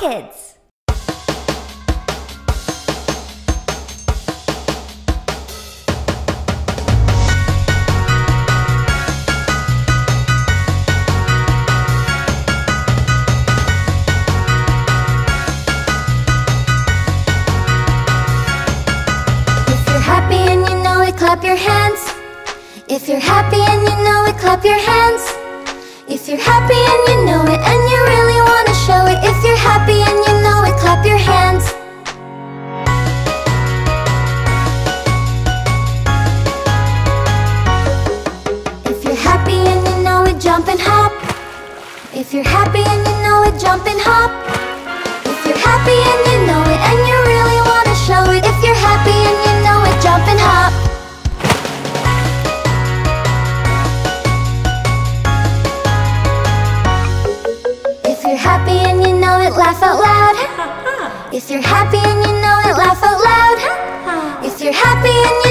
kids! Clap your hands. If you're happy and you know it, clap your hands. If you're happy and you know it, and you really want to show it. If you're happy and you know it, clap your hands. If you're happy and you know it, jump and hop. If you're happy and you know it, jump and hop. If you're happy and you know it, and you really want to show it. If you're happy and you know it, jump and hop. Happy and you know it, laugh out loud. If you're happy and you know it, laugh out loud. If you're happy and you